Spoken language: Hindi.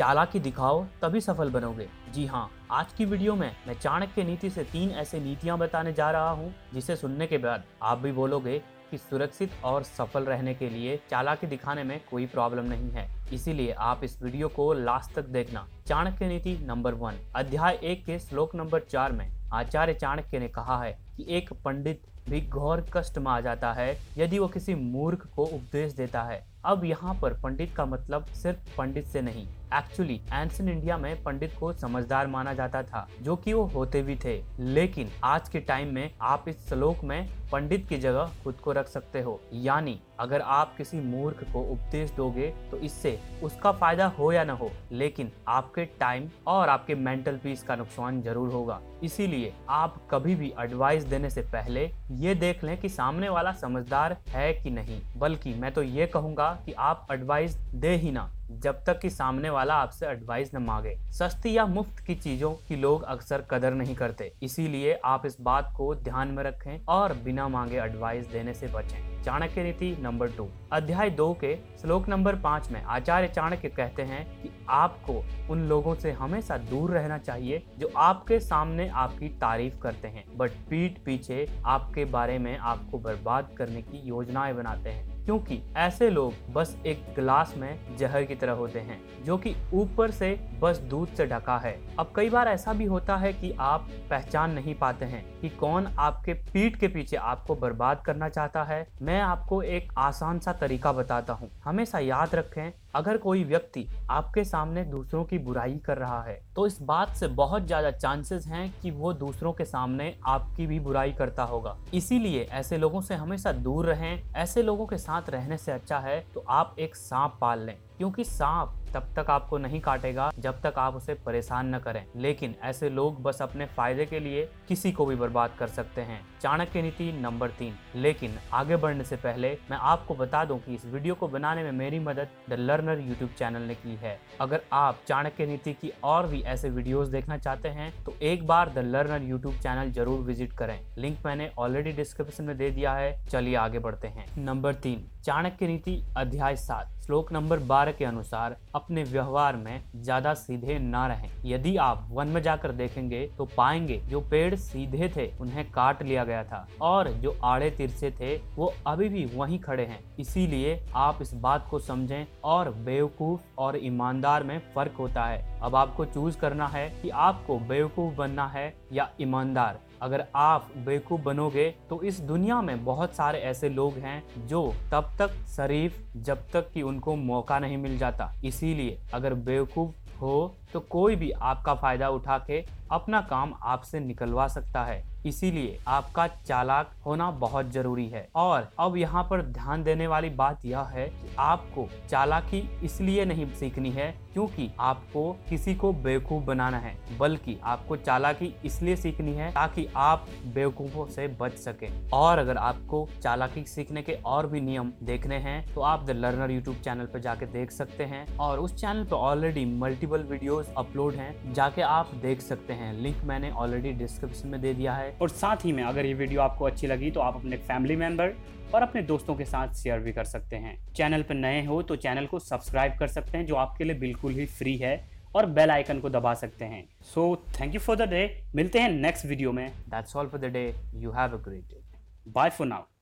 चालाकी दिखाओ तभी सफल बनोगे। जी हाँ, आज की वीडियो में मैं चाणक्य नीति से 3 ऐसी नीतियाँ बताने जा रहा हूँ जिसे सुनने के बाद आप भी बोलोगे कि सुरक्षित और सफल रहने के लिए चालाकी दिखाने में कोई प्रॉब्लम नहीं है। इसीलिए आप इस वीडियो को लास्ट तक देखना। चाणक्य नीति नंबर 1, अध्याय 1 के श्लोक नंबर 4 में आचार्य चाणक्य ने कहा है कि एक पंडित भी घोर कष्ट में आ जाता है यदि वो किसी मूर्ख को उपदेश देता है। अब यहाँ पर पंडित का मतलब सिर्फ पंडित से नहीं, एक्चुअली एंशिएंट इंडिया में पंडित को समझदार माना जाता था, जो कि वो होते भी थे। लेकिन आज के टाइम में आप इस श्लोक में पंडित की जगह खुद को रख सकते हो, यानी अगर आप किसी मूर्ख को उपदेश दोगे तो इससे उसका फायदा हो या न हो, लेकिन आपके टाइम और आपके मेंटल पीस का नुकसान जरूर होगा। इसीलिए आप कभी भी एडवाइस देने से पहले ये देख लें कि सामने वाला समझदार है कि नहीं, बल्कि मैं तो ये कहूँगा कि आप एडवाइस दे ही ना जब तक कि सामने वाला आपसे एडवाइस न मांगे। सस्ती या मुफ्त की चीजों की लोग अक्सर कदर नहीं करते, इसीलिए आप इस बात को ध्यान में रखें और बिना मांगे एडवाइस देने से बचें। चाणक्य नीति नंबर 2, अध्याय 2 के श्लोक नंबर 5 में आचार्य चाणक्य कहते हैं कि आपको उन लोगों से हमेशा दूर रहना चाहिए जो आपके सामने आपकी तारीफ करते हैं बट पीठ पीछे आपके बारे में आपको बर्बाद करने की योजनाएं बनाते हैं, क्योंकि ऐसे लोग बस एक गिलास में जहर की तरह होते हैं जो कि ऊपर से बस दूध से ढका है। अब कई बार ऐसा भी होता है कि आप पहचान नहीं पाते हैं कि कौन आपके पीठ के पीछे आपको बर्बाद करना चाहता है। मैं आपको एक आसान सा तरीका बताता हूँ। हमेशा याद रखें, अगर कोई व्यक्ति आपके सामने दूसरों की बुराई कर रहा है तो इस बात से बहुत ज्यादा चांसेस हैं कि वो दूसरों के सामने आपकी भी बुराई करता होगा। इसीलिए ऐसे लोगों से हमेशा दूर रहें। ऐसे लोगों के साथ रहने से अच्छा है तो आप एक सांप पाल लें, क्योंकि सांप तब तक आपको नहीं काटेगा जब तक आप उसे परेशान न करें। लेकिन ऐसे लोग बस अपने फायदे के लिए किसी को भी बर्बाद कर सकते हैं। चाणक्य नीति नंबर 3। लेकिन आगे बढ़ने से पहले मैं आपको बता दूं कि इस वीडियो को बनाने में मेरी मदद द लर्नर यूट्यूब चैनल ने की है। अगर आप चाणक्य नीति की और भी ऐसे वीडियोस देखना चाहते हैं तो एक बार द लर्नर यूट्यूब चैनल जरूर विजिट करें। लिंक मैंने ऑलरेडी डिस्क्रिप्शन में दे दिया है। चलिए आगे बढ़ते हैं। नंबर 3, चाणक्य नीति अध्याय 7 श्लोक नंबर 12 के अनुसार अपने व्यवहार में ज्यादा सीधे ना रहें। यदि आप वन में जाकर देखेंगे तो पाएंगे जो पेड़ सीधे थे उन्हें काट लिया गया था और जो आड़े तिरछे थे वो अभी भी वहीं खड़े हैं। इसीलिए आप इस बात को समझें और बेवकूफ और ईमानदार में फर्क होता है। अब आपको चूज करना है कि आपको बेवकूफ बनना है या ईमानदार। अगर आप बेवकूफ बनोगे तो इस दुनिया में बहुत सारे ऐसे लोग हैं जो तब तक शरीफ जब तक कि उनको मौका नहीं मिल जाता। इसीलिए अगर बेवकूफ हो तो कोई भी आपका फायदा उठा के अपना काम आपसे निकलवा सकता है। इसीलिए आपका चालाक होना बहुत जरूरी है। और अब यहाँ पर ध्यान देने वाली बात यह है कि आपको चालाकी इसलिए नहीं सीखनी है क्योंकि आपको किसी को बेवकूफ बनाना है, बल्कि आपको चालाकी इसलिए सीखनी है ताकि आप बेवकूफों से बच सके। और अगर आपको चालाकी सीखने के और भी नियम देखने हैं तो आप द लर्नर यूट्यूब चैनल पर जाके देख सकते हैं और उस चैनल पर ऑलरेडी मल्टीपल वीडियोस अपलोड हैं, जाके आप देख सकते हैं। लिंक मैंने ऑलरेडी डिस्क्रिप्शन में दे दिया है। और साथ ही में अगर ये वीडियो आपको अच्छी लगी तो आप अपने फैमिली मेंबर और अपने दोस्तों के साथ शेयर भी कर सकते हैं। चैनल पर नए हो तो चैनल को सब्सक्राइब कर सकते हैं, जो आपके लिए बिल्कुल ही फ्री है, और बेल आइकन को दबा सकते हैं। So thank you for the day. मिलते हैं नेक्स्ट वीडियो में। That's all for the day. You have a great day. Bye for now.